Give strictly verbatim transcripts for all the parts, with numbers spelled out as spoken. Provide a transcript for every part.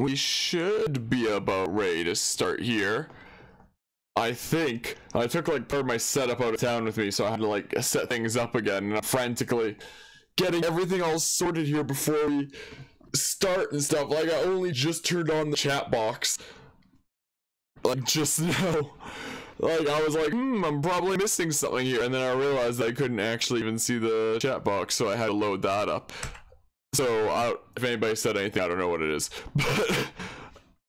We should be about ready to start here. I think I took like part of my setup out of town with me, so I had to like set things up again, and I'm frantically getting everything all sorted here before we start and stuff. Like, I only just turned on the chat box like just now. Like, I was like, hmm, I'm probably missing something here, and then I realized I couldn't actually even see the chat box, so I had to load that up. So, I, if anybody said anything, I don't know what it is. But,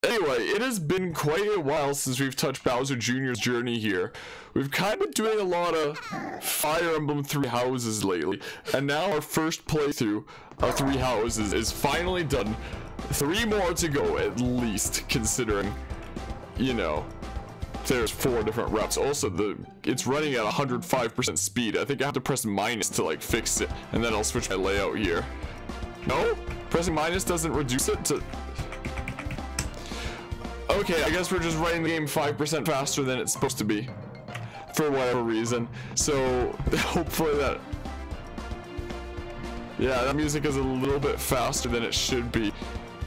anyway, it has been quite a while since we've touched Bowser Junior's Journey here. We've kind of been doing a lot of Fire Emblem Three Houses lately, and now our first playthrough of Three Houses is finally done. Three more to go, at least, considering, you know, there's four different routes. Also, the it's running at one hundred five percent speed. I think I have to press minus to, like, fix it, and then I'll switch my layout here. No? Pressing minus doesn't reduce it to... Okay, I guess we're just running the game five percent faster than it's supposed to be. For whatever reason. So, hopefully that... Yeah, that music is a little bit faster than it should be.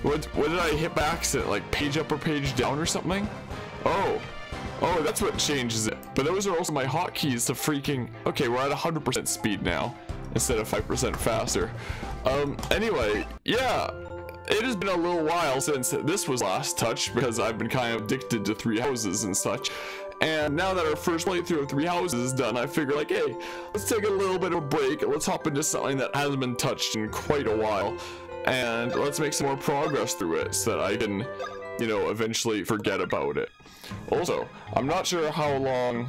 What, what did I hit by accident? Like, page up or page down or something? Oh. Oh, that's what changes it. But those are also my hotkeys to freaking... Okay, we're at one hundred percent speed now. Instead of five percent faster. Um, anyway, yeah, it has been a little while since this was last touched, because I've been kind of addicted to Three Houses and such. And now that our first playthrough of Three Houses is done, I figure, like, hey, let's take a little bit of a break, and let's hop into something that hasn't been touched in quite a while. And let's make some more progress through it, so that I can, you know, eventually forget about it. Also, I'm not sure how long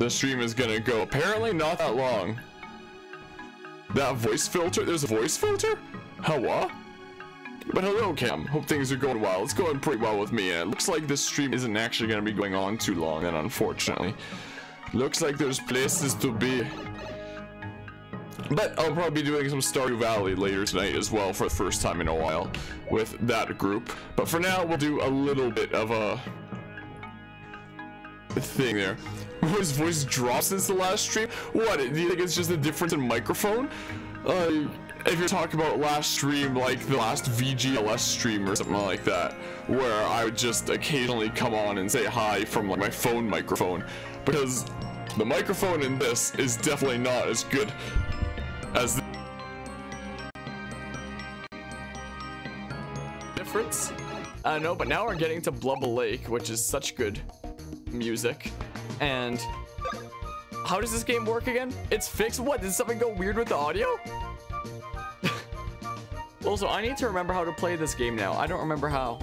the stream is gonna go. Apparently not that long. That voice filter? There's a voice filter? Hello? But hello, Cam. Hope things are going well. It's going pretty well with me, and it looks like this stream isn't actually gonna be going on too long, and unfortunately. Looks like there's places to be. But I'll probably be doing some Stardew Valley later tonight as well for the first time in a while with that group. But for now, we'll do a little bit of a thing there. His voice dropped since the last stream? What, do you think it's just a difference in microphone? Uh, if you're talking about last stream, like the last V G L S stream or something like that, where I would just occasionally come on and say hi from like my phone microphone, because the microphone in this is definitely not as good as the difference. I don't know, but now we're getting to Blubble Lake, which is such good music. And how does this game work again? It's fixed? What? Did something go weird with the audio? Also, I need to remember how to play this game now. I don't remember how.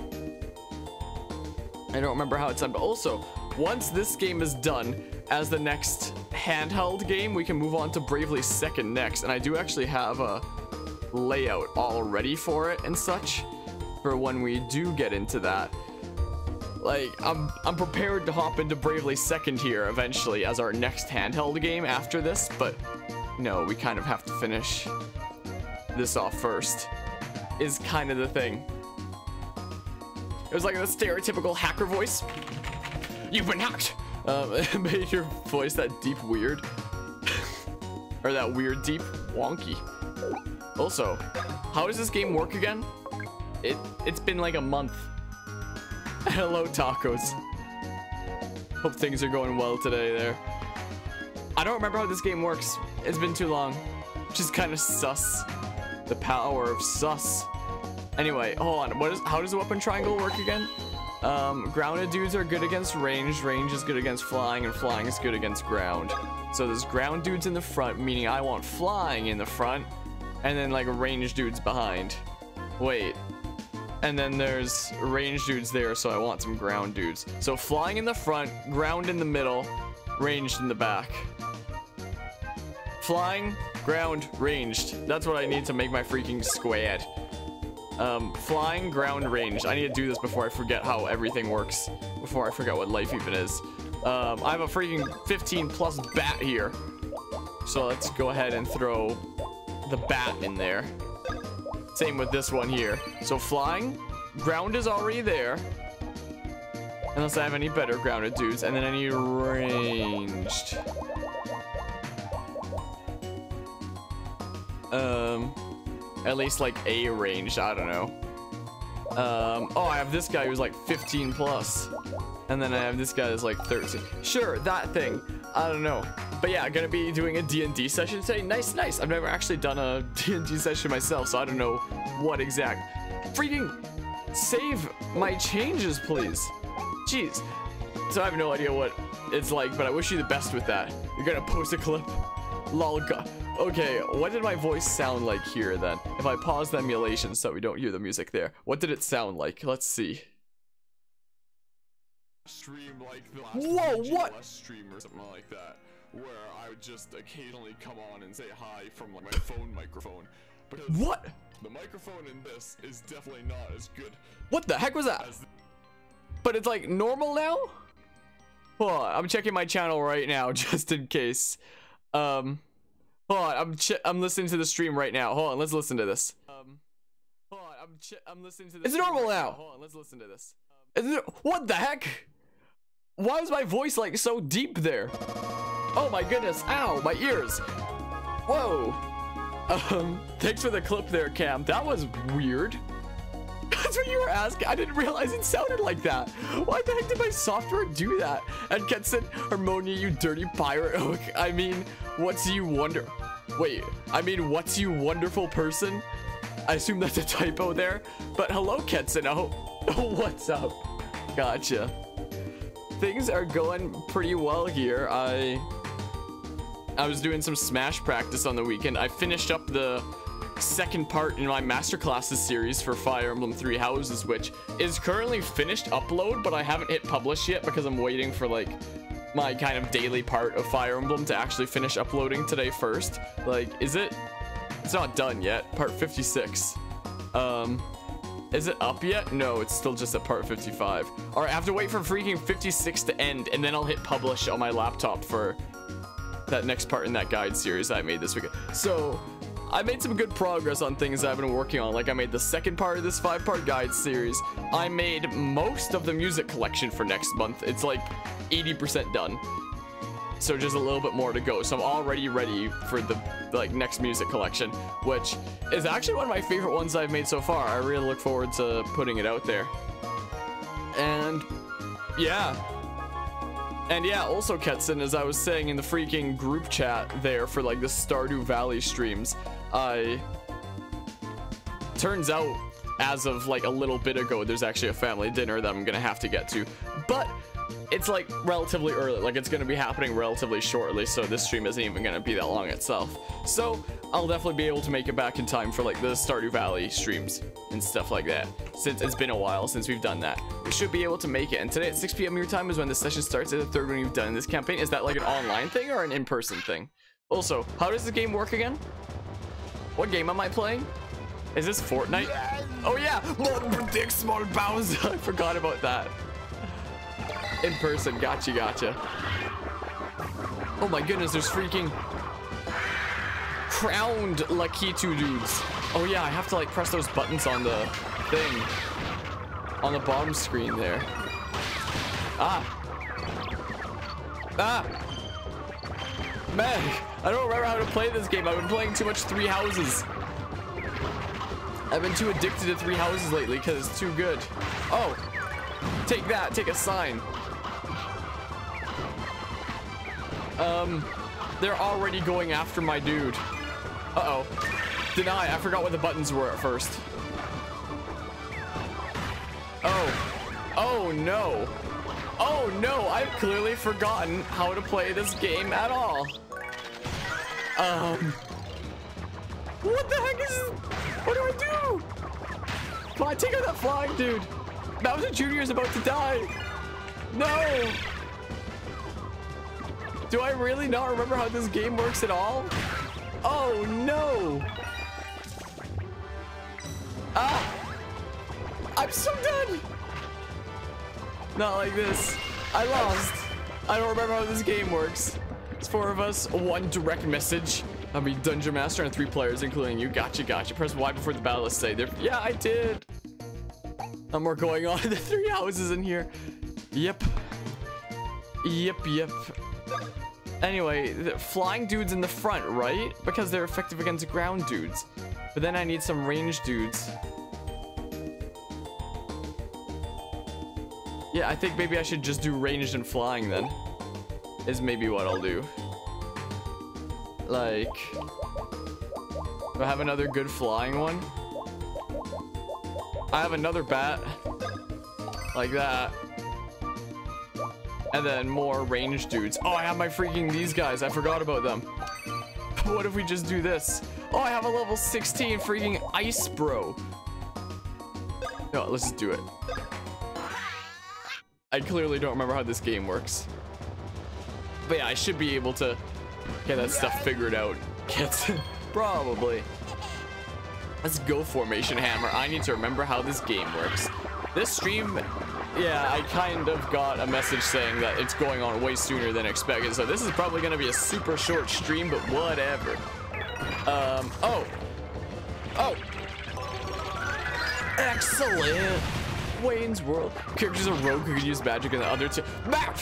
I don't remember how it's done. But also, once this game is done, as the next handheld game, we can move on to Bravely Second next. And I do actually have a layout all ready for it and such, for when we do get into that. Like, I'm, I'm prepared to hop into Bravely Second here eventually as our next handheld game after this, but no, we kind of have to finish this off first, is kind of the thing. It was like the stereotypical hacker voice. You've been hacked! Um, it made your voice that deep weird. Or that weird deep wonky. Also, how does this game work again? It, it's been like a month. Hello, tacos. Hope things are going well today there. I don't remember how this game works. It's been too long. Just kind of sus. The power of sus. Anyway, hold on. What is, how does the weapon triangle work again? Um, grounded dudes are good against range. Range is good against flying, and flying is good against ground. So there's ground dudes in the front, meaning I want flying in the front, and then like range dudes behind. Wait. And then there's range dudes there, so I want some ground dudes. So flying in the front, ground in the middle, ranged in the back. Flying, ground, ranged. That's what I need to make my freaking squad. Um, flying, ground, ranged. I need to do this before I forget how everything works. Before I forget what life even is. Um, I have a freaking fifteen plus bat here. So let's go ahead and throw the bat in there. Same with this one here. So flying, ground is already there. Unless I have any better grounded dudes. And then I need ranged. Um, at least like a ranged, I don't know. Um, oh, I have this guy who's like fifteen plus. And then I have this guy that's like thirteen. Sure, that thing. I don't know. But yeah, I'm gonna be doing a D and D session today. Nice, nice. I've never actually done a D and D session myself, so I don't know what exact. Freaking save my changes, please. Jeez. So I have no idea what it's like, but I wish you the best with that. You're gonna post a clip? Lol. Okay, what did my voice sound like here then? If I pause the emulation so we don't hear the music there. What did it sound like? Let's see. Stream like the last Whoa, what? Stream or something like that, where I would just occasionally come on and say hi from like my phone microphone. Because what? The microphone in this is definitely not as good. What the heck was that? But it's like normal now? Hold on, I'm checking my channel right now just in case. Um, hold on, I'm ch I'm listening to the stream right now. Hold on, let's listen to this. Um, hold on, I'm ch I'm listening to this. It's normal now. Hold on, let's listen to this. Um, what the heck? Why was my voice like so deep there? Oh my goodness! Ow, my ears! Whoa! Um, thanks for the clip there, Cam. That was weird. That's what you were asking. I didn't realize it sounded like that. Why the heck did my software do that? And Ketson, Harmonia, you dirty pirate. I mean, what's you wonder? Wait, I mean, what's you wonderful person? I assume that's a typo there. But hello, Ketson. Oh, what's up? Gotcha. Things are going pretty well here. I, I was doing some Smash practice on the weekend. I finished up the second part in my masterclasses series for Fire Emblem Three Houses, which is currently finished upload, but I haven't hit publish yet because I'm waiting for like my kind of daily part of Fire Emblem to actually finish uploading today first. Like, is it? It's not done yet. Part fifty-six. Um, is it up yet? No, it's still just at part fifty-five. All right, I have to wait for freaking fifty-six to end, and then I'll hit publish on my laptop for that next part in that guide series I made this weekend. So I made some good progress on things I've been working on. Like, I made the second part of this five-part guide series. I made most of the music collection for next month. It's like eighty percent done. So just a little bit more to go. So I'm already ready for the like next music collection, which is actually one of my favorite ones I've made so far. I really look forward to putting it out there. And yeah. And yeah, also Ketson, as I was saying in the freaking group chat there for like the Stardew Valley streams, I turns out as of like a little bit ago, there's actually a family dinner that I'm gonna have to get to, but it's like relatively early, like it's gonna be happening relatively shortly, so this stream isn't even gonna be that long itself. So I'll definitely be able to make it back in time for like the Stardew Valley streams and stuff like that, since it's been a while since we've done that. We should be able to make it, and today at six p m your time is when the session starts. It's the third one you've done in this campaign. Is that like an online thing or an in-person thing? Also, how does the game work again? What game am I playing? Is this Fortnite? Oh yeah, Dick Small Bowser. I forgot about that. In person, gotcha, gotcha. Oh my goodness, there's freaking crowned Lakitu dudes. Oh yeah, I have to like press those buttons on the thing on the bottom screen there. Ah, ah, man, I don't remember how to play this game. I've been playing too much Three Houses. I've been too addicted to Three Houses lately because it's too good. Oh, take that, take a sign. Um, they're already going after my dude. Uh oh. Deny. I forgot what the buttons were at first. Oh. Oh no. Oh no. I've clearly forgotten how to play this game at all. Um. What the heck is this? What do I do? Come on, take out that flying dude. Bowser Junior is about to die. No. Do I really not remember how this game works at all? Oh no! Ah! I'm so done! Not like this. I lost. I don't remember how this game works. It's four of us, one direct message. I'll be Dungeon Master and three players, including you. Gotcha, gotcha. Press Y before the battle to say there. Yeah, I did! And we're going on the Three Houses in here. Yep. Yep, yep. Anyway, the flying dudes in the front, right? Because they're effective against ground dudes. But then I need some range dudes. Yeah, I think maybe I should just do ranged and flying then. Is maybe what I'll do. Like, do I have another good flying one? I have another bat. Like that. And then more ranged dudes. Oh, I have my freaking these guys. I forgot about them. What if we just do this? Oh, I have a level sixteen freaking ice bro. No, let's just do it. I clearly don't remember how this game works. But yeah, I should be able to get that stuff figured out. Kids. Probably. Let's go formation hammer. I need to remember how this game works. This stream, yeah, I kind of got a message saying that it's going on way sooner than expected. So this is probably going to be a super short stream, but whatever. Um, oh. Oh. Excellent. Wayne's World. Characters are rogue who can use magic and the other two. Map!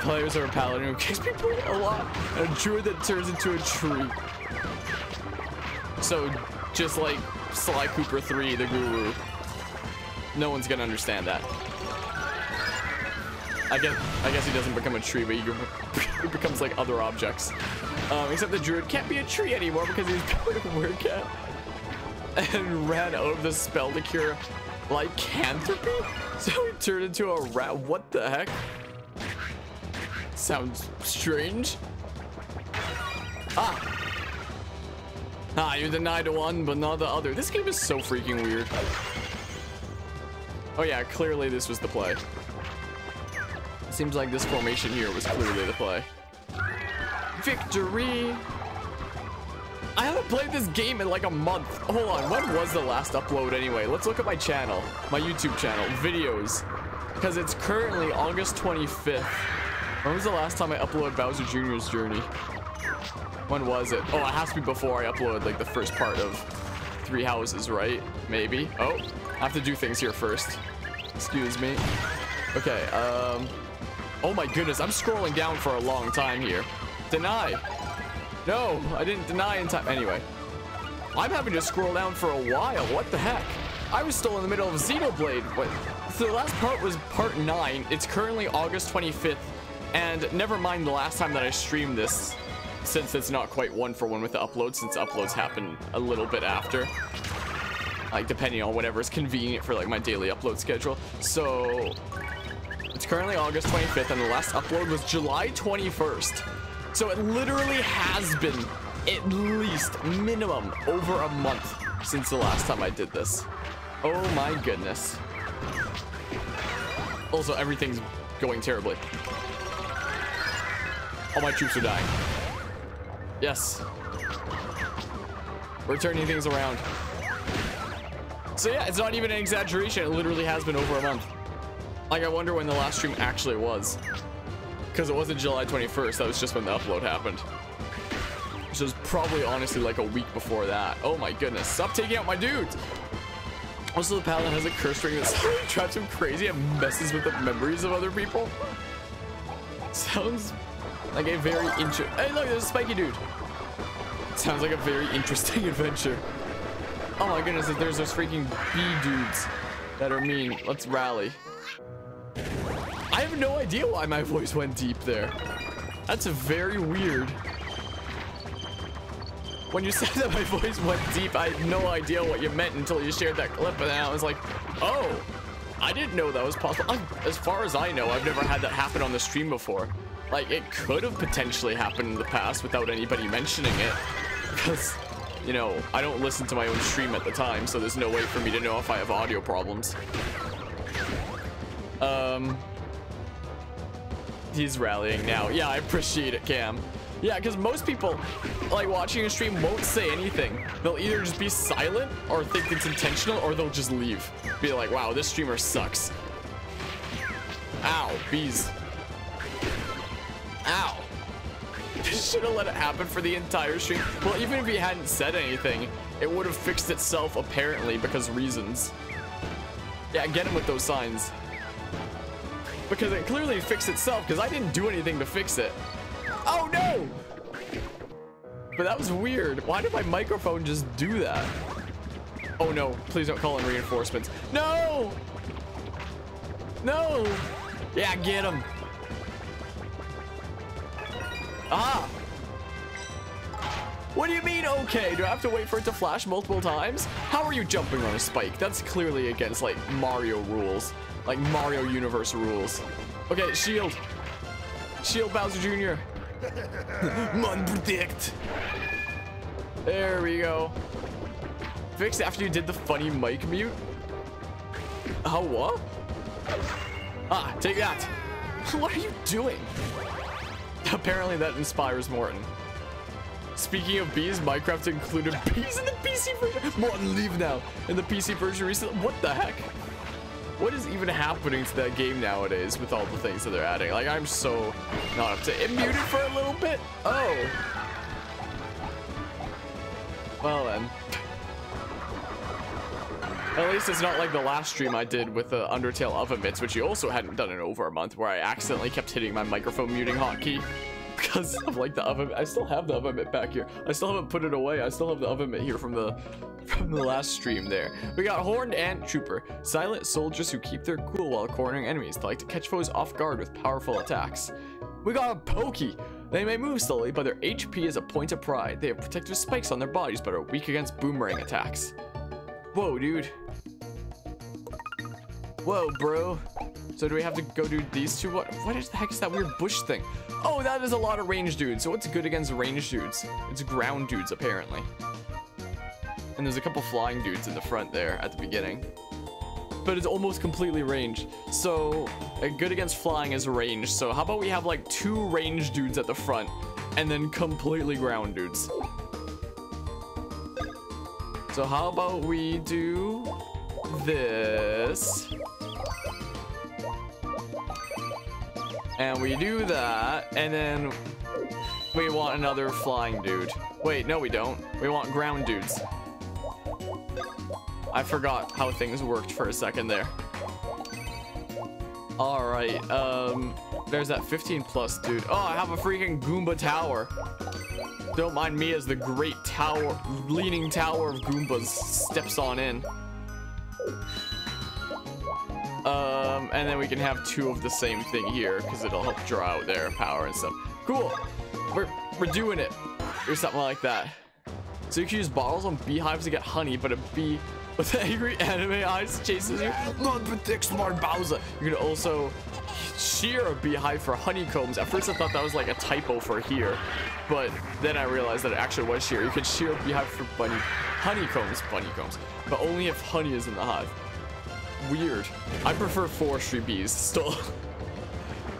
Players are a paladin who kicks people a lot. And a druid that turns into a tree. So, just like Sly Cooper three, the guru. No one's gonna understand that. I guess I guess he doesn't become a tree, but he becomes like other objects. Um, except the druid can't be a tree anymore because he's going to work at and ran out of the spell to cure lycanthropy, so he turned into a rat. What the heck? Sounds strange. Ah. Ah, you denied one, but not the other. This game is so freaking weird. Oh yeah, clearly this was the play. Seems like this formation here was clearly the play. Victory! I haven't played this game in like a month. Hold on, when was the last upload anyway? Let's look at my channel, my YouTube channel, videos. Because it's currently August twenty-fifth. When was the last time I uploaded Bowser Junior's Journey? When was it? Oh, it has to be before I upload like the first part of Three Houses, right? Maybe. Oh, I have to do things here first. Excuse me. Okay, um... oh my goodness, I'm scrolling down for a long time here. Deny. No, I didn't deny in time. Anyway, I'm having to scroll down for a while. What the heck? I was still in the middle of Xenoblade. What? So the last part was part nine. It's currently August twenty-fifth. And never mind the last time that I streamed this, since it's not quite one for one with the upload, since uploads happen a little bit after. Like, depending on whatever is convenient for, like, my daily upload schedule. So, it's currently August twenty-fifth, and the last upload was July twenty-first. So, it literally has been, at least, minimum, over a month since the last time I did this. Oh, my goodness. Also, everything's going terribly. All my troops are dying. Yes. We're turning things around. So yeah, it's not even an exaggeration. It literally has been over a month. Like, I wonder when the last stream actually was. Because it wasn't July twenty-first. That was just when the upload happened. Which was probably, honestly, like a week before that. Oh my goodness. Stop taking out my dudes! Also, the paladin has a curse ring that drives him crazy and messes with the memories of other people. Sounds like a very interesting... Hey, look, there's a spiky dude. Sounds like a very interesting adventure. Oh my goodness, there's those freaking bee dudes that are mean. Let's rally. I have no idea why my voice went deep there. That's very weird. When you said that my voice went deep, I had no idea what you meant until you shared that clip, and then I was like, oh, I didn't know that was possible. As far as I know, I've never had that happen on the stream before. Like, it could have potentially happened in the past without anybody mentioning it, because... you know, I don't listen to my own stream at the time, so there's no way for me to know if I have audio problems. Um, he's rallying now. Yeah, I appreciate it, Cam. Yeah, because most people, like, watching a stream won't say anything. They'll either just be silent or think it's intentional, or they'll just leave. Be like, wow, this streamer sucks. Ow, bees. Ow. Should have let it happen for the entire stream. Well, even if he hadn't said anything, it would have fixed itself, apparently, because reasons. Yeah, get him with those signs. Because it clearly fixed itself, because I didn't do anything to fix it. Oh, no! But that was weird. Why did my microphone just do that? Oh, no. Please don't call in reinforcements. No! No! Yeah, get him. Ah! What do you mean, okay? Do I have to wait for it to flash multiple times? How are you jumping on a spike? That's clearly against, like, Mario rules. Like, Mario Universe rules. Okay, shield. Shield Bowser Junior Man predict. There we go. Fixed after you did the funny mic mute. Oh, what? Ah, take that. What are you doing? Apparently that inspires Morton. Speaking of bees, Minecraft included bees in the P C version. Morton, leave now. In the P C version recently. What the heck? What is even happening to that game nowadays with all the things that they're adding? Like, I'm so not up to it. It muted for a little bit. Oh. Well then. At least it's not like the last stream I did with the Undertale oven mitts, which you also hadn't done in over a month, where I accidentally kept hitting my microphone muting hotkey. Because of like the oven, I still have the oven mitt back here. I still haven't put it away. I still have the oven mitt here from the from the last stream. There, we got Horned Ant Trooper, silent soldiers who keep their cool while cornering enemies. They like to catch foes off guard with powerful attacks. We got a Pokey. They may move slowly, but their H P is a point of pride. They have protective spikes on their bodies, but are weak against boomerang attacks. Whoa, dude. Whoa, bro. So do we have to go do these two? What what is the heck is that weird bush thing? Oh, that is a lot of range dudes. So what's good against range dudes? It's ground dudes, apparently. And there's a couple flying dudes in the front there at the beginning. But it's almost completely ranged. So uh, good against flying is range. So how about we have like two range dudes at the front and then completely ground dudes. So how about we do this? And we do that, and then we want another flying dude. Wait, no we don't. We want ground dudes. I forgot how things worked for a second there. All right, um, there's that fifteen plus dude. Oh, I have a freaking Goomba tower. Don't mind me as the great tower, leaning tower of Goombas steps on in. Um, and then we can have two of the same thing here because it'll help draw out their power and stuff. Cool. We're, we're doing it. Or something like that. So you can use bottles on beehives to get honey, but a bee with angry anime eyes chases you. Not predict smart Bowser. You can also shear a beehive for honeycombs. At first I thought that was like a typo for here, but then I realized that it actually was shear. You can shear a beehive for bunny honeycombs, bunnycombs, but only if honey is in the hive. Weird. I prefer forestry bees still.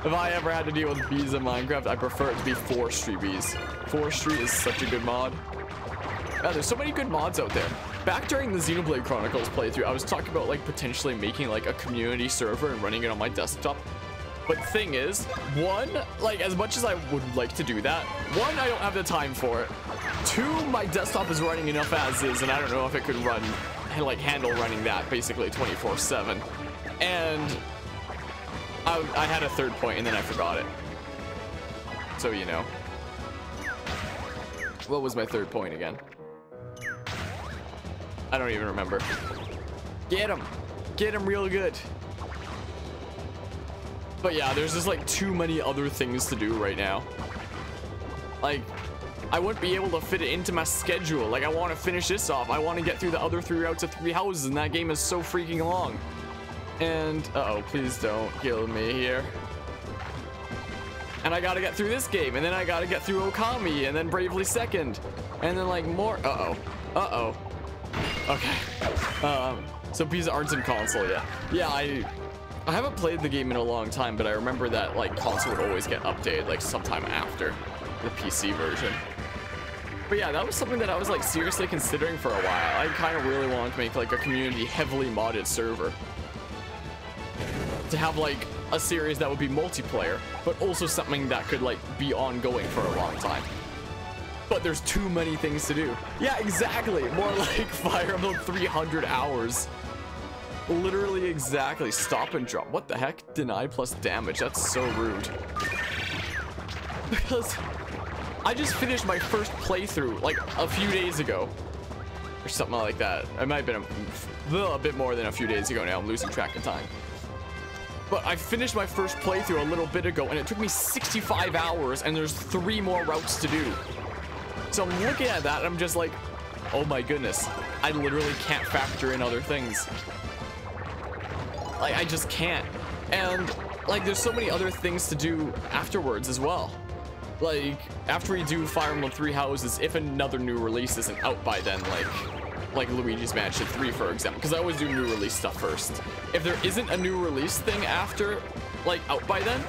If I ever had to deal with bees in Minecraft, I prefer it to be forestry bees. Forestry is such a good mod. Yeah, there's so many good mods out there. Back during the Xenoblade Chronicles playthrough, I was talking about like potentially making like a community server and running it on my desktop. But the thing is, one, like as much as I would like to do that, one, I don't have the time for it. Two, my desktop is running enough as is, and I don't know if it could run and like handle running that basically twenty-four seven. And I, I had a third point and then I forgot it. So, you know, what was my third point again? I don't even remember. Get him, get him real good. But yeah, there's just like too many other things to do right now. Like, I wouldn't be able to fit it into my schedule. Like, I want to finish this off. I want to get through the other three routes of three houses, and that game is so freaking long. And, uh-oh, please don't kill me here. And I gotta get through this game, and then I gotta get through Okami, and then Bravely Second, and then, like, more... Uh-oh. Uh-oh. Okay. Um, so, P's Arts and Console, yeah. Yeah, I... I haven't played the game in a long time, but I remember that, like, console would always get updated, like, sometime after the P C version. But yeah, that was something that I was like seriously considering for a while. I kind of really wanted to make like a community heavily modded server. To have like a series that would be multiplayer, but also something that could like be ongoing for a long time. But there's too many things to do. Yeah, exactly. More like Fire Emblem three hundred hours. Literally exactly. Stop and drop. What the heck? Deny plus damage. That's so rude. Because I just finished my first playthrough like a few days ago or something like that. It might have been a, a bit more than a few days ago now. I'm losing track of time. but I finished my first playthrough a little bit ago, and it took me sixty-five hours, and there's three more routes to do. So I'm looking at that, and I'm just like, oh my goodness, I literally can't factor in other things. Like, I just can't. And, like, there's so many other things to do afterwards as well. Like, after we do Fire Emblem Three Houses, if another new release isn't out by then, like, like Luigi's Mansion three, for example, because I always do new release stuff first. If there isn't a new release thing after, like, out by then,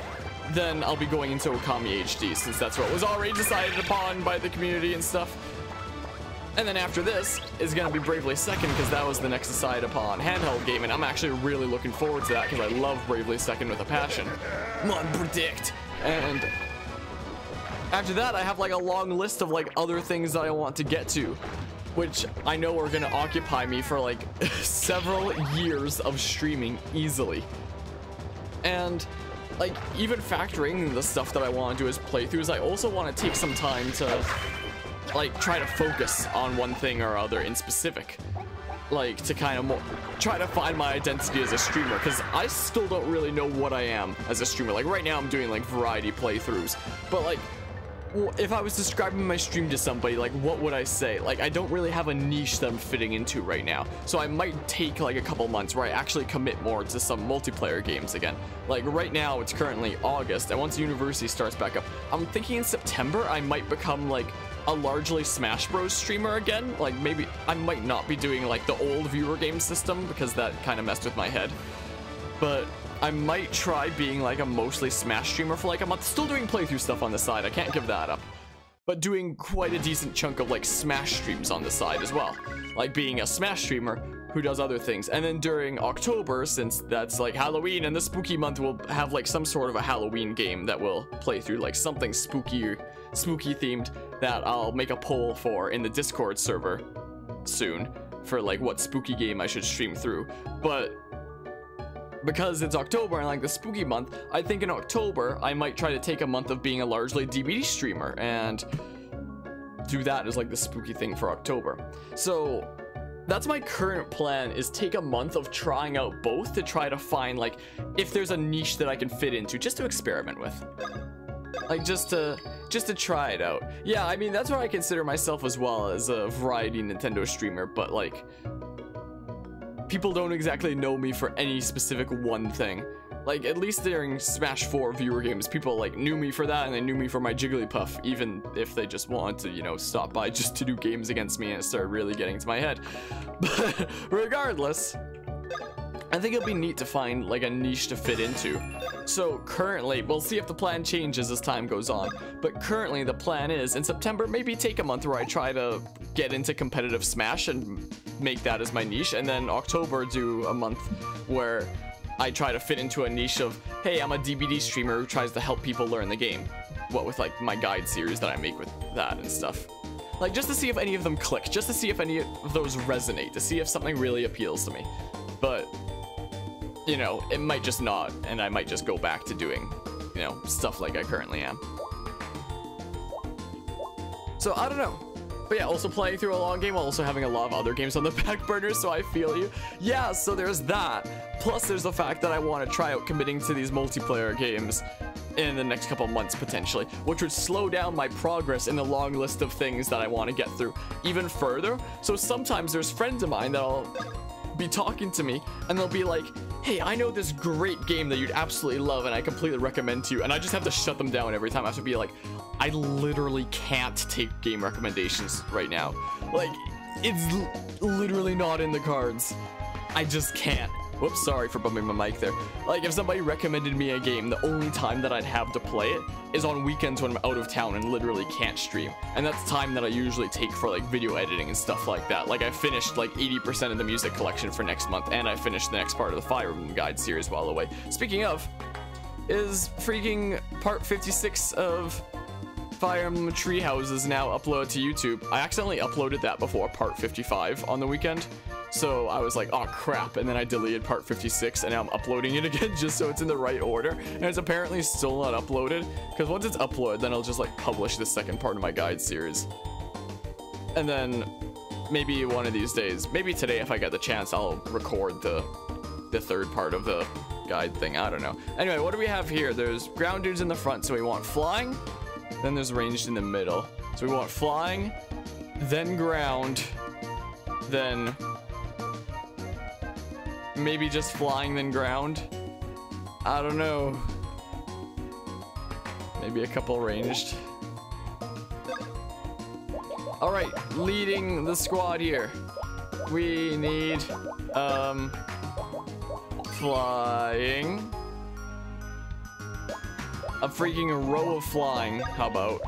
then I'll be going into Okami H D, since that's what was already decided upon by the community and stuff. And then after this is going to be Bravely Second, because that was the next decided upon handheld game, and I'm actually really looking forward to that, because I love Bravely Second with a passion. Mon predict. And after that, I have like a long list of like other things that I want to get to, which I know are going to occupy me for like several years of streaming easily. And like, even factoring the stuff that I want to do as playthroughs, I also want to take some time to like try to focus on one thing or other in specific, like to kind of more try to find my identity as a streamer, because I still don't really know what I am as a streamer. Like right now I'm doing like variety playthroughs, but like, if I was describing my stream to somebody, like what would I say? Like I don't really have a niche that I'm fitting into right now, so I might take like a couple months where I actually commit more to some multiplayer games again. Like right now it's currently August, and once university starts back up, I'm thinking in September I might become like a largely Smash Bros streamer again. Like maybe I might not be doing like the old viewer game system, because that kind of messed with my head, but I might try being like a mostly Smash streamer for like a month, still doing playthrough stuff on the side, I can't give that up, but doing quite a decent chunk of like Smash streams on the side as well, like being a Smash streamer who does other things. And then during October, since that's like Halloween and the spooky month, we'll have like some sort of a Halloween game that we'll play through, like something spooky, spooky themed, that I'll make a poll for in the Discord server soon for like what spooky game I should stream through. But because it's October and like the spooky month, I think in October I might try to take a month of being a largely D B D streamer and do that as like the spooky thing for October. So that's my current plan, is take a month of trying out both to try to find like if there's a niche that I can fit into, just to experiment with, like just to just to try it out. Yeah, I mean, that's what I consider myself as well, as a variety Nintendo streamer, but like people don't exactly know me for any specific one thing. Like at least during Smash four viewer games, people like knew me for that, and they knew me for my Jigglypuff, even if they just wanted to, you know, stop by just to do games against me, and it started really getting to my head. But regardless, I think it'll be neat to find like a niche to fit into. So currently, we'll see if the plan changes as time goes on, but currently the plan is in September, maybe take a month where I try to get into competitive Smash and make that as my niche, and then October do a month where I try to fit into a niche of, hey, I'm a D B D streamer who tries to help people learn the game. What with like my guide series that I make with that and stuff. Like just to see if any of them click, just to see if any of those resonate, to see if something really appeals to me. But, you know, it might just not, and I might just go back to doing, you know, stuff like I currently am. So I don't know. But yeah, also playing through a long game while also having a lot of other games on the back burner, so I feel you. Yeah, so there's that. Plus there's the fact that I want to try out committing to these multiplayer games in the next couple months potentially, which would slow down my progress in the long list of things that I want to get through even further. So sometimes there's friends of mine that'll be talking to me, and they'll be like, hey, I know this great game that you'd absolutely love, and I completely recommend to you, and I just have to shut them down every time. I have to be like, I literally can't take game recommendations right now. Like, it's literally not in the cards. I just can't. Whoops, sorry for bumping my mic there. Like, if somebody recommended me a game, the only time that I'd have to play it is on weekends when I'm out of town and literally can't stream. And that's time that I usually take for, like, video editing and stuff like that. Like, I finished, like, eighty percent of the music collection for next month, and I finished the next part of the Fire Emblem Guide series while away. Speaking of, is freaking part fifty-six of Fire Emblem Three Houses now uploaded to YouTube. I accidentally uploaded that before part fifty-five on the weekend. So I was like, oh crap, and then I deleted part fifty-six, and now I'm uploading it again just so it's in the right order, and it's apparently still not uploaded, because once it's uploaded, then I'll just like publish the second part of my guide series. And then maybe one of these days, maybe today if I get the chance, I'll record the the third part of the guide thing. I don't know. Anyway, what do we have here? There's ground dudes in the front, so we want flying. Then there's ranged in the middle. So we want flying, then ground, then maybe just flying, then ground. I don't know. Maybe a couple ranged. All right, leading the squad here. We need um, flying. A freaking row of flying, how about?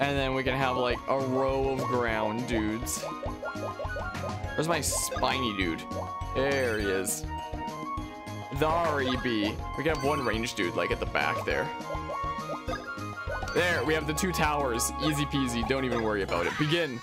And then we can have like a row of ground dudes. Where's my spiny dude? There he is. There he be. We can have one range dude like at the back there. There, we have the two towers. Easy peasy. Don't even worry about it. Begin.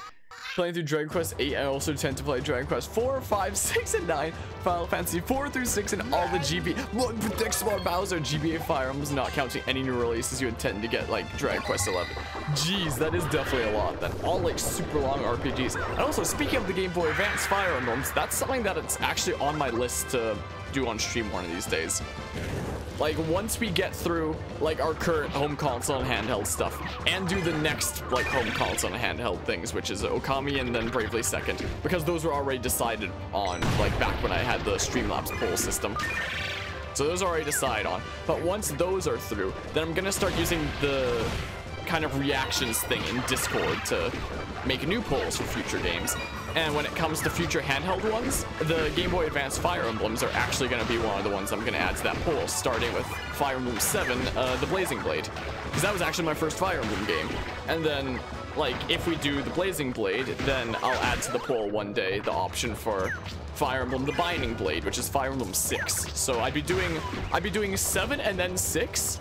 Playing through Dragon Quest eight. I also tend to play Dragon Quest four, five, six, and nine. Final Fantasy four through six and all the G B A. Look, with Dexter Bowser, G B A Fire Emblems, not counting any new releases you intend to get, like Dragon Quest eleven. Jeez, that is definitely a lot. Then all like super long R P Gs. And also, speaking of the Game Boy Advance Fire Emblems, that's something that it's actually on my list to do on stream one of these days. Like, once we get through, like, our current home console and handheld stuff, and do the next, like, home console and handheld things, which is Okami and then Bravely Second, because those were already decided on, like, back when I had the Streamlabs poll system. So those are already decided on. But once those are through, then I'm gonna start using the kind of reactions thing in Discord to make new polls for future games. And when it comes to future handheld ones, the Game Boy Advance Fire Emblems are actually going to be one of the ones I'm going to add to that poll, starting with Fire Emblem seven, uh, the Blazing Blade. Because that was actually my first Fire Emblem game. And then, like, if we do the Blazing Blade, then I'll add to the poll one day the option for Fire Emblem the Binding Blade, which is Fire Emblem six. So I'd be doing, I'd be doing seven and then six,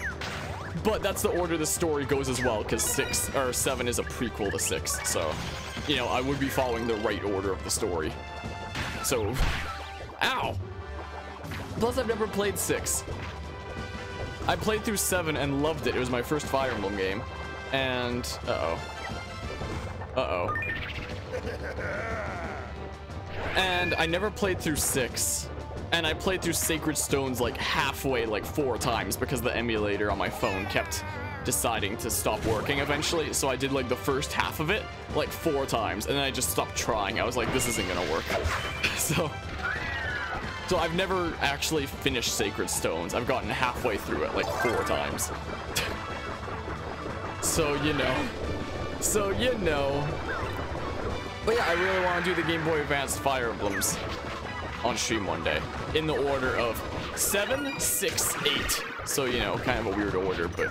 but that's the order the story goes as well, because six, or seven is a prequel to six, so... You know, I would be following the right order of the story. So, ow! Plus, I've never played six. I played through seven and loved it. It was my first Fire Emblem game. And, uh-oh. Uh-oh. And I never played through six. And I played through Sacred Stones like halfway, like four times, because the emulator on my phone kept deciding to stop working eventually. So I did like the first half of it like four times, and then I just stopped trying. I was like, this isn't gonna work. so so I've never actually finished Sacred Stones. I've gotten halfway through it like four times. so you know so you know but yeah, I really want to do the Game Boy Advance Fire Emblems on stream one day in the order of seven, six, eight. So, you know, kind of a weird order, but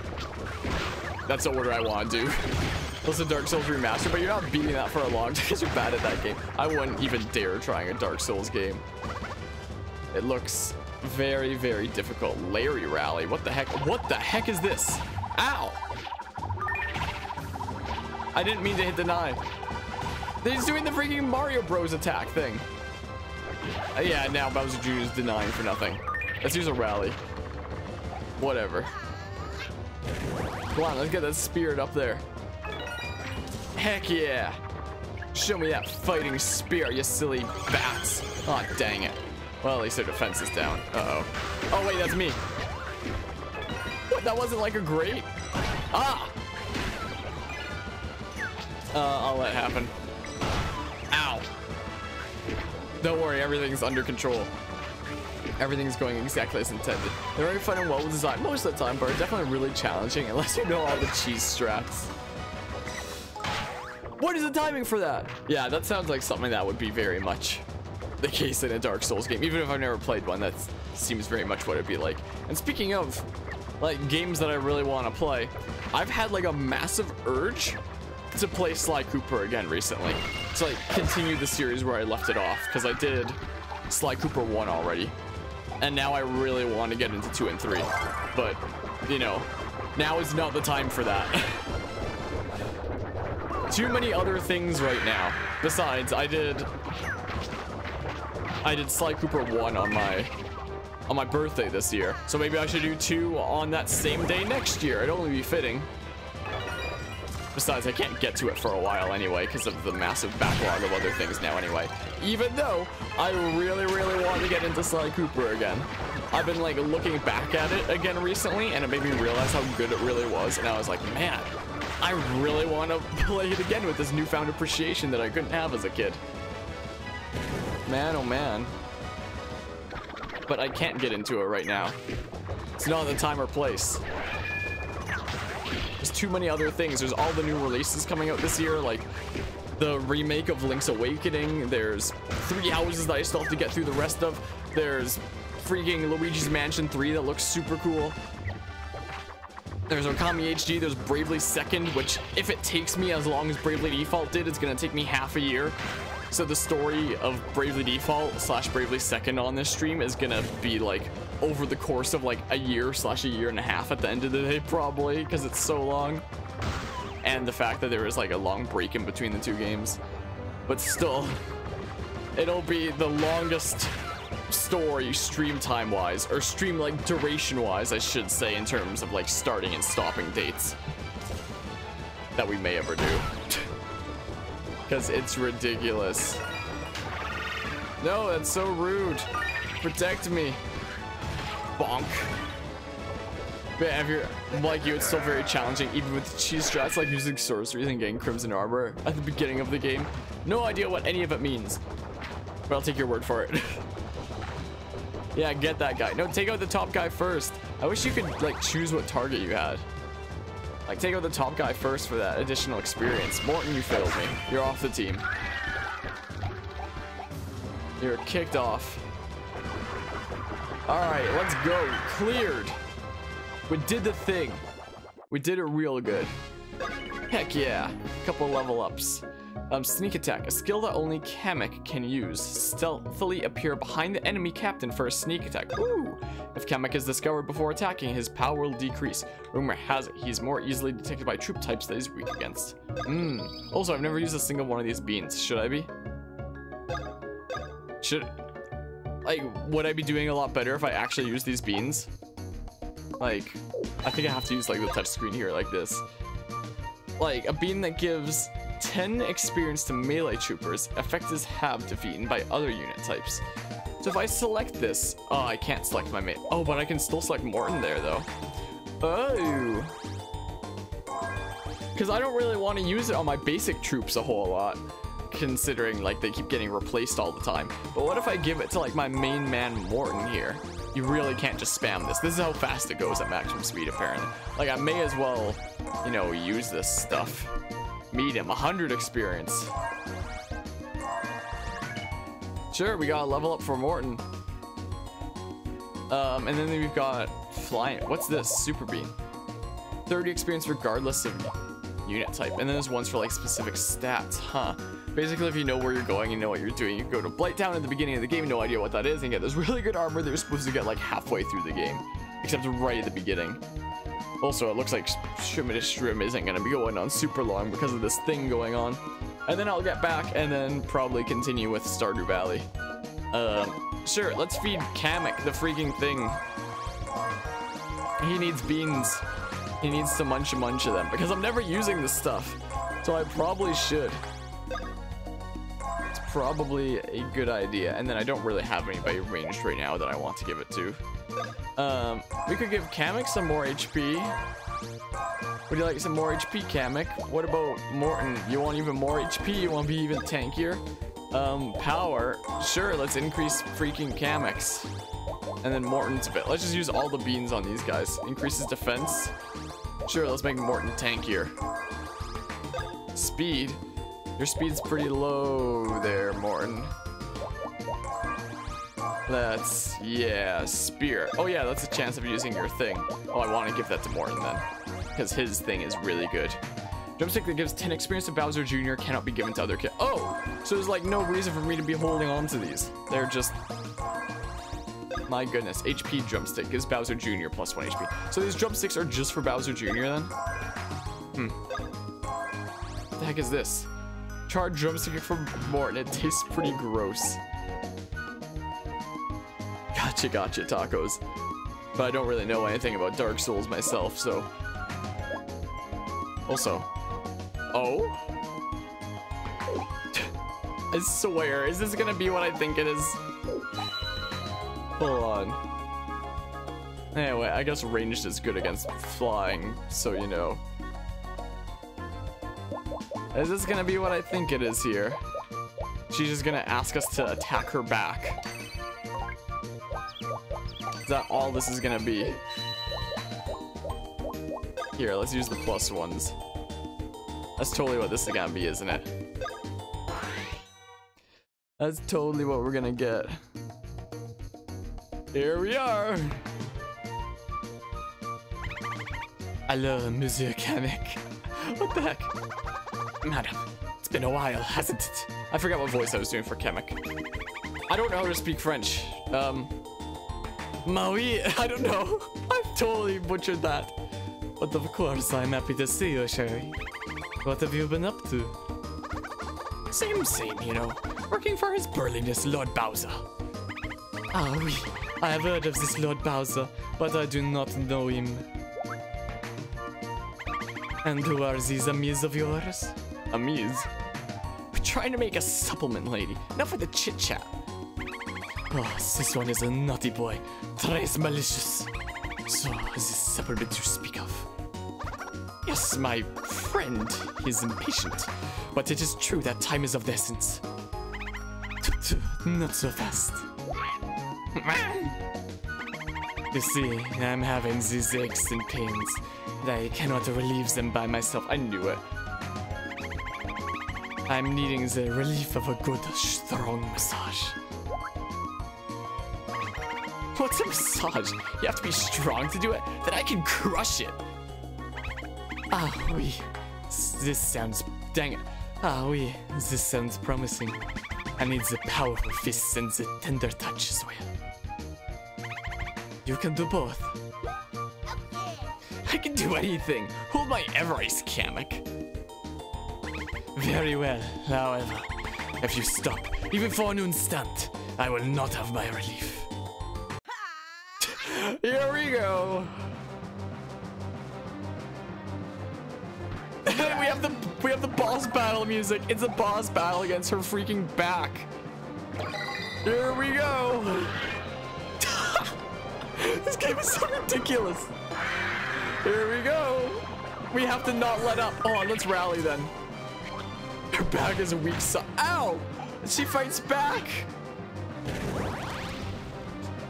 that's the order I want to do. Plus the Dark Souls Remastered, but you're not beating that for a long time because you're bad at that game. I wouldn't even dare trying a Dark Souls game. It looks very, very difficult. Larry Rally, what the heck? What the heck is this? Ow! I didn't mean to hit deny. He's doing the freaking Mario Bros attack thing. Uh, yeah, now Bowser Junior is denying for nothing. Let's use a rally. Whatever. Come on, let's get that spirit up there. Heck yeah! Show me that fighting spirit, you silly bats. Aw, oh, dang it. Well, at least their defense is down. Uh-oh. Oh, wait, that's me. What? That wasn't like a grate? Ah! Uh, I'll let it happen. Ow. Don't worry, everything's under control. Everything's going exactly as intended. They're very fun and well designed most of the time, but are definitely really challenging unless you know all the cheese straps. What is the timing for that? Yeah, that sounds like something that would be very much the case in a Dark Souls game. Even if I've never played one, that seems very much what it'd be like. And speaking of like games that I really want to play, I've had like a massive urge to play Sly Cooper again recently. To like continue the series where I left it off, because I did Sly Cooper one already. And now I really want to get into two and three, but you know, now is not the time for that. Too many other things right now. Besides, I did, I did Sly Cooper one on my, on my birthday this year. So maybe I should do two on that same day next year. It'd only be fitting. Besides, I can't get to it for a while anyway because of the massive backlog of other things now anyway. Even though I really, really want to get into Sly Cooper again. I've been like looking back at it again recently and it made me realize how good it really was, and I was like, man, I really want to play it again with this newfound appreciation that I couldn't have as a kid. Man, oh man. But I can't get into it right now. It's not the time or place. There's too many other things. There's all the new releases coming out this year, like the remake of Link's Awakening. There's Three Houses that I still have to get through the rest of. There's freaking Luigi's Mansion three that looks super cool. There's Okami H D, there's Bravely Second, which if it takes me as long as Bravely Default did, it's gonna take me half a year. So the story of Bravely Default slash Bravely Second on this stream is gonna be like over the course of like a year slash a year and a half at the end of the day probably, because it's so long. And the fact that there is like a long break in between the two games. But still, it'll be the longest story stream time wise, or stream like duration wise I should say, in terms of like starting and stopping dates that we may ever do, because it's ridiculous. No, that's so rude. Protect me. Bonk. But if you're like you, it's still very challenging even with cheese strats like using sorceries and getting crimson armor at the beginning of the game. No idea what any of it means, but I'll take your word for it. Yeah, get that guy. No, take out the top guy first. I wish you could, like, choose what target you had. Like, take out the top guy first for that additional experience. Morton, you failed me. You're off the team. You're kicked off. Alright, let's go. Cleared. We did the thing. We did it real good. Heck yeah. Couple level ups. Um, sneak attack, a skill that only Kamek can use. Stealthily appear behind the enemy captain for a sneak attack. Ooh! If Kamek is discovered before attacking, his power will decrease. Rumor has it he's more easily detected by troop types that he's weak against. Mmm. Also, I've never used a single one of these beans. Should I be? Should... Like, would I be doing a lot better if I actually used these beans? Like, I think I have to use, like, the touch screen here like this. Like, a bean that gives ten experience to melee troopers. Effect is halved if eaten by other unit types. So if I select this, oh, I can't select my mate. Oh, but I can still select Morton there though. Oh, because I don't really want to use it on my basic troops a whole lot, considering like they keep getting replaced all the time. But what if I give it to like my main man Morton here? You really can't just spam this. This is how fast it goes at maximum speed apparently. Like I may as well, you know, use this stuff. Meet him. one hundred experience. Sure, we got a level up for Morton. Um, and then we've got flying. What's this? Super Bean. thirty experience regardless of unit type. And then there's ones for like specific stats, huh? Basically, if you know where you're going, you know what you're doing. You go to Blighttown at the beginning of the game, no idea what that is, and get this really good armor that you're supposed to get like halfway through the game. Except right at the beginning. Also, it looks like Shrimmidish Shrim isn't going to be going on super long because of this thing going on. And then I'll get back and then probably continue with Stardew Valley. Um, sure, let's feed Kamek the freaking thing. He needs beans. He needs to munch a munch of them because I'm never using this stuff. So I probably should. It's probably a good idea. And then I don't really have anybody ranged right now that I want to give it to. Um, we could give Kamek some more H P. Would you like some more H P, Kamek? What about Morton? You want even more H P? You want to be even tankier? Um, power? Sure, let's increase freaking Kamek's. And then Morton's a bit. Let's just use all the beans on these guys. Increases defense. Sure, let's make Morton tankier. Speed? Your speed's pretty low there, Morton. That's, yeah, spear. Oh yeah, that's a chance of using your thing. Oh, I want to give that to Morton then, because his thing is really good. Drumstick that gives ten experience to Bowser Junior cannot be given to other kids. Oh, so there's like no reason for me to be holding on to these. They're just, my goodness. H P drumstick gives Bowser Junior plus one H P. So these drumsticks are just for Bowser Junior then? Hmm. What the heck is this? Charred drumstick for Morton. It tastes pretty gross. Gotcha, gotcha, tacos. But I don't really know anything about Dark Souls myself, so. Also, Oh? I swear, is this gonna be what I think it is? Hold on. Anyway, I guess ranged is good against flying, so you know. Is this gonna be what I think it is here? She's just gonna ask us to attack her back. Is that all this is gonna be? Here, let's use the plus ones. That's totally what this is gonna be, isn't it? That's totally what we're gonna get. Here we are! I love Monsieur Kamek. What the heck? Madam, it's been a while, hasn't it? I forgot what voice I was doing for Kamek. I don't know how to speak French. Um, Maui, I don't know. I've totally butchered that. But of course, I'm happy to see you, Sherry. What have you been up to? Same, same, you know. Working for his burliness, Lord Bowser. Ah, oui. I have heard of this Lord Bowser, but I do not know him. And who are these amies of yours? Amies? We're trying to make a supplement, lady. Now for the chit-chat. Oh, this one is a naughty boy. Tres malicious. So, is this supplement you speak of? Yes, my friend is impatient, but it is true that time is of the essence. Not so fast. You see, I'm having these aches and pains, and I cannot relieve them by myself. I knew it. I'm needing the relief of a good, strong massage. What's a massage? You have to be strong to do it? Then I can crush it. Ah, oui. This sounds... Dang it. Ah, oui. This sounds promising. I need the powerful fists and the tender touch as well. You can do both. I can do anything. Hold my Everest, Kamek. Very well. However, if you stop, even for an instant, I will not have my relief. Here we go. we have the we have the boss battle music. It's a boss battle against her freaking back. Here we go. This game is so ridiculous. Here we go. We have to not let up. Oh, let's rally then. Her back is a weak side. Ow! She fights back.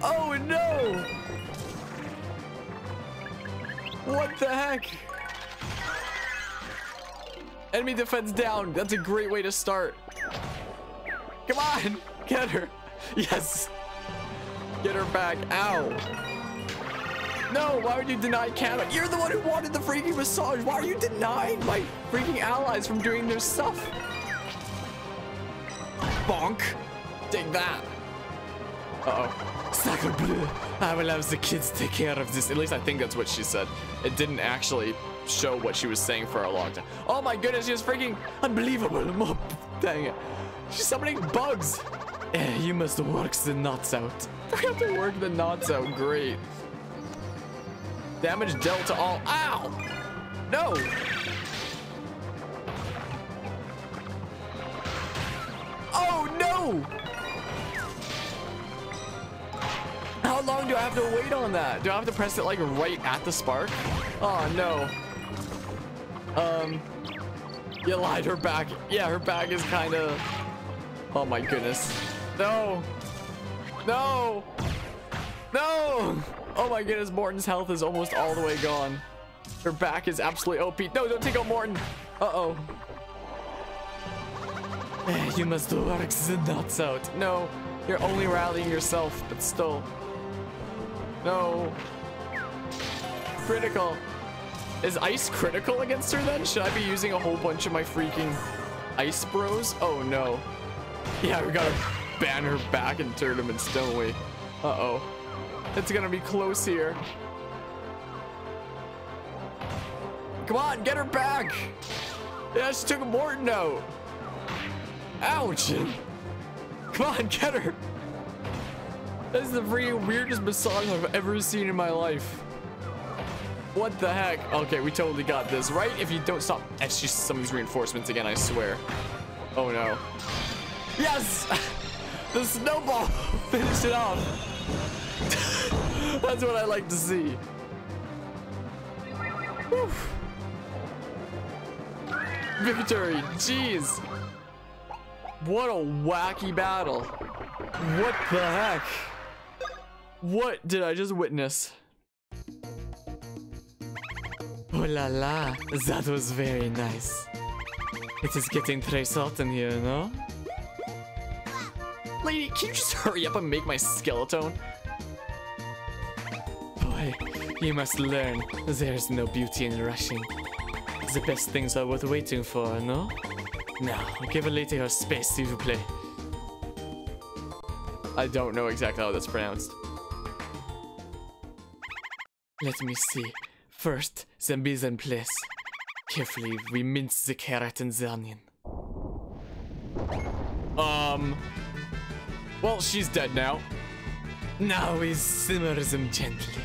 Oh no! What the heck? Enemy defense down. That's a great way to start. Come on. Get her. Yes. Get her back. Ow. No, why would you deny Kamek? You're the one who wanted the freaking massage. Why are you denying my freaking allies from doing their stuff? Bonk. Take that. Uh-oh. Sacre bleu. I will have the kids take care of this. At least I think that's what she said. It didn't actually... show what she was saying for a long time. Oh my goodness, she was freaking unbelievable. Dang it. She's summoning bugs. Eh, you must work the knots out. We have to work the knots out. Great. Damage dealt to all. Ow! No! Oh no! How long do I have to wait on that? Do I have to press it like right at the spark? Oh no. Um, you lied, her back. Yeah, her back is kind of... Oh my goodness. No. No. No. Oh my goodness, Morton's health is almost all the way gone. Her back is absolutely O P. No, don't take out Morton. Uh-oh. You must work the nuts out. No, you're only rallying yourself, but still. No. Critical. Is ice critical against her then? Should I be using a whole bunch of my freaking ice bros? Oh no. Yeah, we gotta ban her back in tournaments, don't we? Uh-oh. It's gonna be close here. Come on, get her back! Yeah, she took a Morton out. Ouch! Come on, get her! This is the freaking weirdest massage I've ever seen in my life. What the heck? Okay, we totally got this, right? If you don't stop, it's just some of these reinforcements again, I swear. Oh no. Yes! The snowball finished it off. That's what I like to see. Oof. Victory, jeez. What a wacky battle. What the heck? What did I just witness? Oh la la, that was very nice. It is getting très hot in here, no? Lady, can you just hurry up and make my skeleton? Boy, you must learn. There is no beauty in rushing. The best things are worth waiting for, no? Now, give a lady her space, s'il vous plaît. I don't know exactly how that's pronounced. Let me see. First, the mise en place. Carefully, we mince the carrot and the onion. Um... Well, she's dead now. Now we simmer them gently.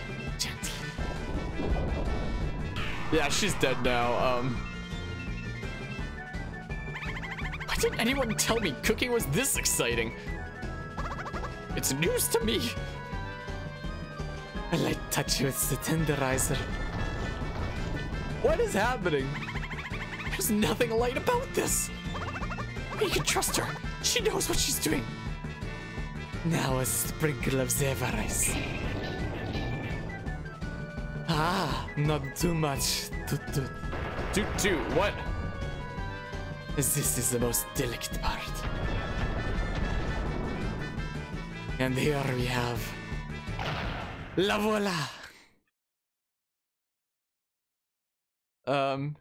Gently. Yeah, she's dead now. Um... Why didn't anyone tell me cooking was this exciting? It's news to me. I like touch with the tenderizer. What is happening? There's nothing light about this. You can trust her. She knows what she's doing. Now a sprinkle of Zevarice. Ah, not too much. Toot toot. Toot toot, what? This is the most delicate part. And here we have... La voila! Um...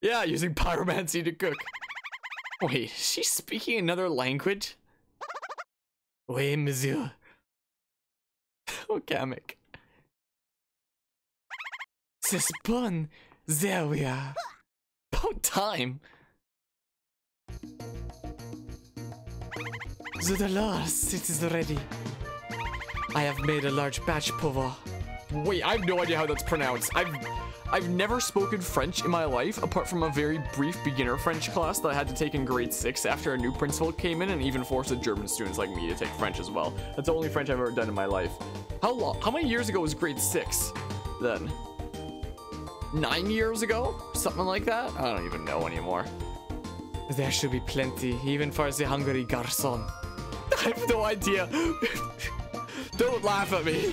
Yeah, using pyromancy to cook. Wait, is she speaking another language? Oui, monsieur. Okamic. C'est bon. There we are. About time. The Dolores, it is ready. I have made a large batch, pauvre. Wait, I have no idea how that's pronounced. I've I've never spoken French in my life, apart from a very brief beginner French class that I had to take in grade six after a new principal came in and even forced the German students like me to take French as well. That's the only French I've ever done in my life. How long? How many years ago was grade six then? Nine years ago? Something like that? I don't even know anymore. There should be plenty, even for the hungry garçon. I have no idea. Don't laugh at me.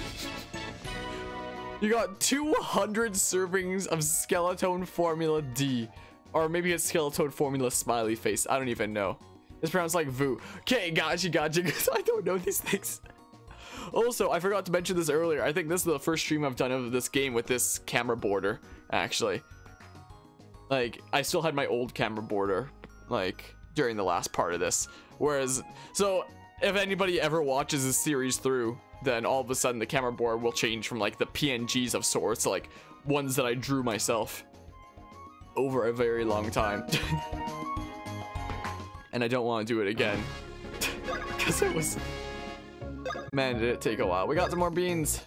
You got two hundred servings of Skeleton Formula D. Or maybe it's Skeleton Formula Smiley Face. I don't even know. It's pronounced like Vu. Okay, gotcha, gotcha, because I don't know these things. Also, I forgot to mention this earlier. I think this is the first stream I've done of this game with this camera border, actually. Like, I still had my old camera border, like, during the last part of this. Whereas, so... if anybody ever watches this series through, then all of a sudden the camera board will change from like the P N Gs of sorts to like ones that I drew myself over a very long time. And I don't want to do it again because it was... Man, did it take a while. We got some more beans.